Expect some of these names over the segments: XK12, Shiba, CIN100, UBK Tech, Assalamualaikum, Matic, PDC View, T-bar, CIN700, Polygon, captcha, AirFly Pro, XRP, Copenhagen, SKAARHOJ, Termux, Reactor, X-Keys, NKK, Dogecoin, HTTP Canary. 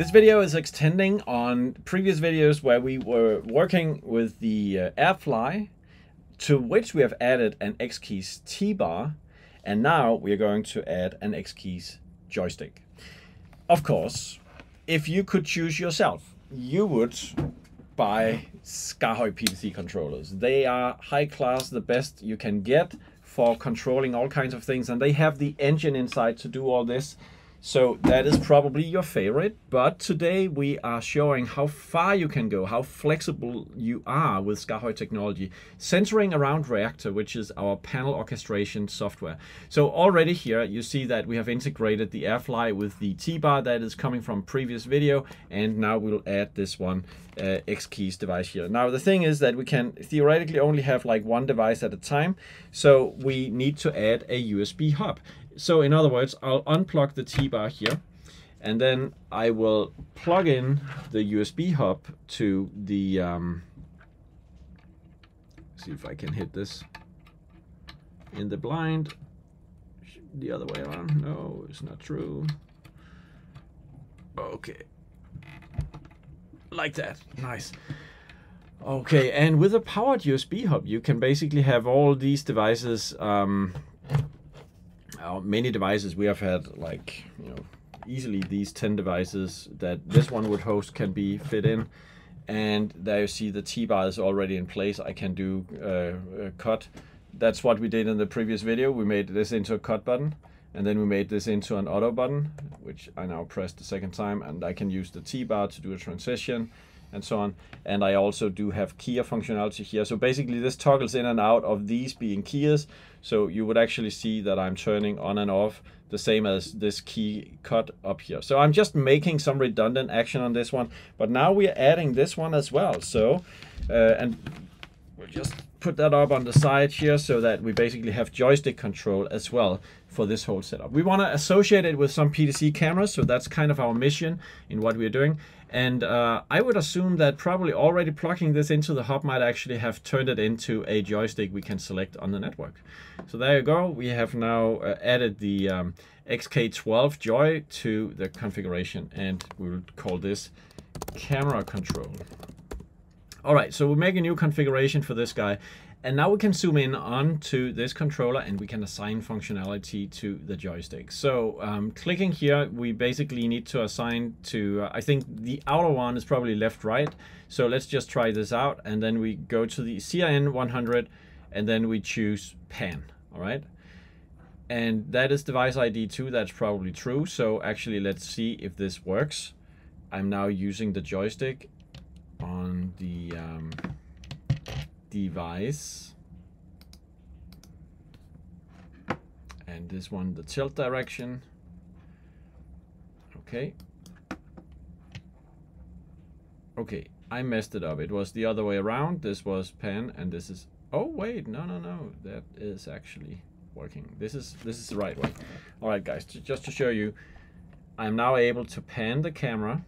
This video is extending on previous videos where we were working with the AirFly, to which we have added an X-Keys T-bar, and now we are going to add an X-Keys joystick. Of course, if you could choose yourself, you would buy SKAARHOJ PDC controllers. They are high class, the best you can get for controlling all kinds of things, and they have the engine inside to do all this. So that is probably your favorite, but today we are showing how far you can go, how flexible you are with SKAARHOJ technology, centering around Reactor, which is our panel orchestration software. So already here you see that we have integrated the AirFly with the T-bar that is coming from previous video, and now we'll add this one X-Keys device here. Now the thing is that we can theoretically only have like one device at a time, so we need to add a USB hub. So in other words, I'll unplug the T-bar here, and then I will plug in the USB hub to the, see if I can hit this in the blind, the other way around, no, it's not true, okay, like that, nice. Okay, and with a powered USB hub, you can basically have all these devices, many devices. We have had like, you know, easily these 10 devices that this one would host can be fit in, and there you see the T-bar is already in place. I can do a cut. That's what we did in the previous video. We made this into a cut button, and then we made this into an auto button, which I now pressed the second time, and I can use the T-bar to do a transition and so on. And I also do have keyer functionality here. So basically this toggles in and out of these being keyers. So you would actually see that I'm turning on and off the same as this key cut up here. So I'm just making some redundant action on this one, but now we're adding this one as well. So, and we'll just put that up on the side here so that we basically have joystick control as well for this whole setup. We want to associate it with some PDC cameras, so that's kind of our mission in what we're doing. And I would assume that probably already plugging this into the hub might actually have turned it into a joystick we can select on the network. So there you go. We have now added the XK12 Joy to the configuration, and we will call this camera control. All right, so we'll make a new configuration for this guy. And now we can zoom in onto this controller, and we can assign functionality to the joystick. So clicking here, we basically need to assign to, I think the outer one is probably left, right. So let's just try this out. And then we go to the CIN100, and then we choose pan, all right? And that is device ID 2, that's probably true. So actually, let's see if this works. I'm now using the joystick on the device, and this one the tilt direction. Okay, I messed it up. It was the other way around. This was pan, and this is, oh wait, no, that is actually working. This is the right way. All right guys, just to show you, I'm now able to pan the camera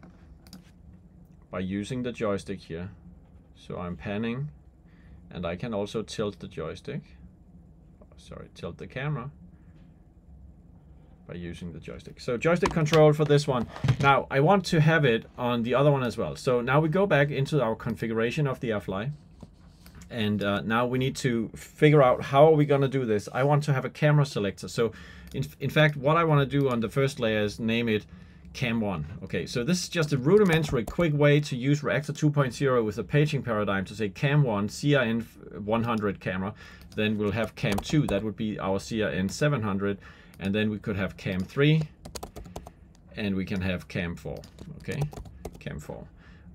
by using the joystick here. So I'm panning, and I can also tilt the joystick, sorry, tilt the camera by using the joystick. So joystick control for this one. Now I want to have it on the other one as well. So now we go back into our configuration of the AirFly, and now we need to figure out how are we gonna do this. I want to have a camera selector. So in fact, what I wanna do on the first layer is name it Cam1. Okay, so this is just a rudimentary quick way to use Reactor 2.0 with a paging paradigm to say Cam1, CIN100 camera. Then we'll have Cam2, that would be our CIN700. And then we could have Cam3, and we can have Cam4. Okay, Cam4. All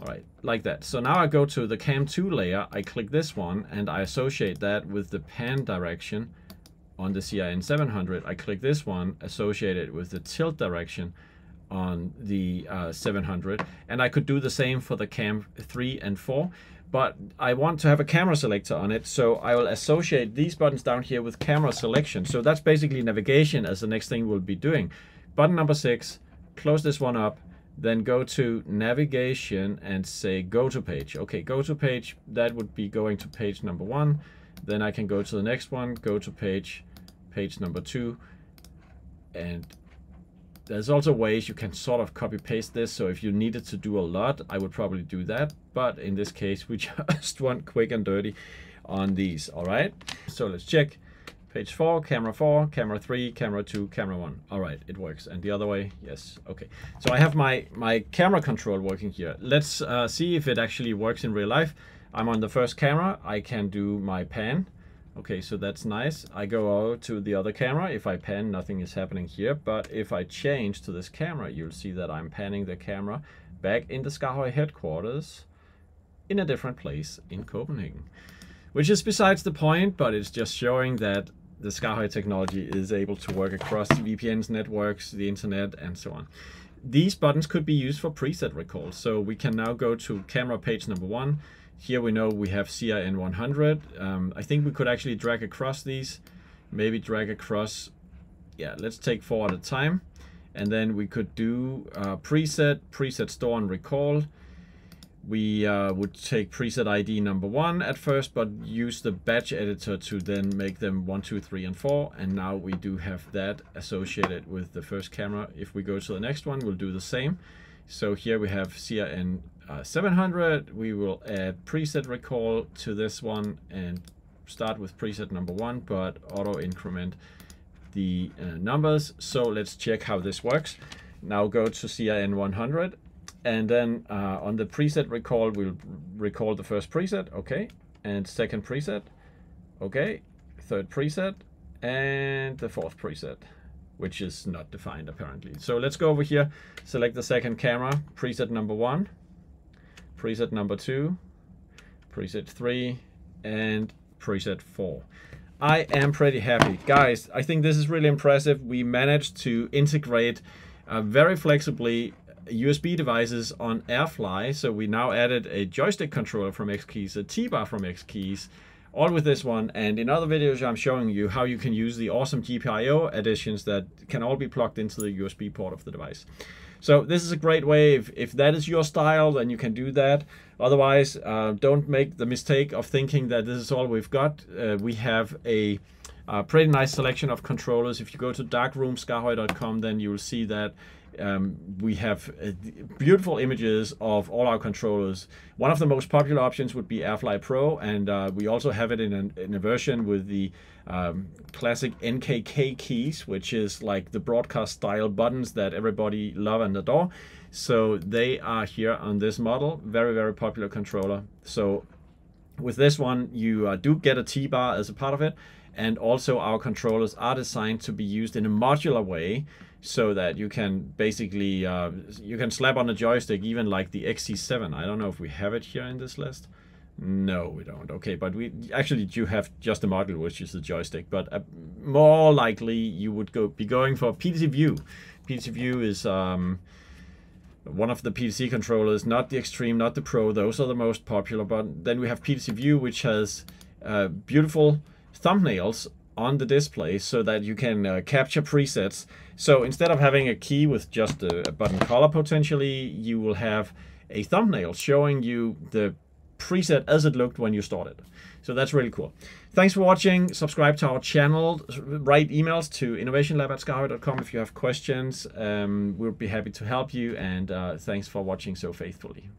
right, like that. So now I go to the Cam2 layer, I click this one, and I associate that with the pan direction on the CIN700. I click this one, associate it with the tilt direction on the 700, and I could do the same for the Cam 3 and 4, but I want to have a camera selector on it, so I will associate these buttons down here with camera selection. So that's basically navigation as the next thing we'll be doing. Button number 6, close this one up, then go to navigation and say go to page. Okay, go to page, that would be going to page number 1, then I can go to the next one, go to page number 2, and There's also ways you can sort of copy paste this, so if you needed to do a lot, I would probably do that, but in this case we just want quick and dirty on these. All right, so let's check. Page 4, camera 3, camera 2, camera 1. All right, it works. And the other way, yes, okay. So I have my camera control working here. Let's see if it actually works in real life. I'm on the first camera, I can do my pan. Okay, so that's nice. I go out to the other camera. If I pan, nothing is happening here. But if I change to this camera, you'll see that I'm panning the camera back in the SKAARHOJ headquarters in a different place in Copenhagen. Which is besides the point, but it's just showing that the SKAARHOJ technology is able to work across VPNs, networks, the internet, and so on. These buttons could be used for preset recalls. So we can now go to camera page number 1. Here we know we have CIN100. I think we could actually drag across these, maybe drag across, yeah, let's take 4 at a time. And then we could do preset store and recall. We would take preset ID number 1 at first, but use the batch editor to then make them 1, 2, 3, and 4. And now we do have that associated with the first camera. If we go to the next one, we'll do the same. So here we have CIN700. We will add preset recall to this one and start with preset number 1, but auto increment the numbers. So let's check how this works. Now go to CIN100. And then on the preset recall, we'll recall the first preset, okay, and second preset, okay, third preset, and the fourth preset, which is not defined apparently. So let's go over here, select the second camera, preset number 1, preset number 2, preset 3, and preset 4. I am pretty happy. Guys, I think this is really impressive. We managed to integrate very flexibly USB devices on AirFly, so we now added a joystick controller from X-Keys, a T-bar from X-Keys, all with this one. And in other videos I'm showing you how you can use the awesome GPIO additions that can all be plugged into the USB port of the device. So this is a great way. If that is your style, then you can do that. Otherwise, don't make the mistake of thinking that this is all we've got. We have a pretty nice selection of controllers. If you go to darkroom.skarhoj.com, then you will see that we have beautiful images of all our controllers. One of the most popular options would be AirFly Pro, and we also have it in a version with the classic NKK keys, which is like the broadcast style buttons that everybody love and adore. So they are here on this model. Very, very popular controller. So with this one, you do get a T-bar as a part of it. And also our controllers are designed to be used in a modular way, so that you can basically, you can slap on a joystick, even like the XC7. I don't know if we have it here in this list. No, we don't. Okay, but we actually do have just a module, which is the joystick, but more likely you would be going for PDC View. PDC View is one of the PDC controllers, not the Extreme, not the Pro. Those are the most popular, but then we have PDC View, which has beautiful thumbnails on the display so that you can capture presets. So instead of having a key with just a button color, potentially you will have a thumbnail showing you the preset as it looked when you started. So that's really cool. Thanks for watching. Subscribe to our channel. Write emails to innovationlab@skarhoj.com if you have questions. We'll be happy to help you, and thanks for watching so faithfully.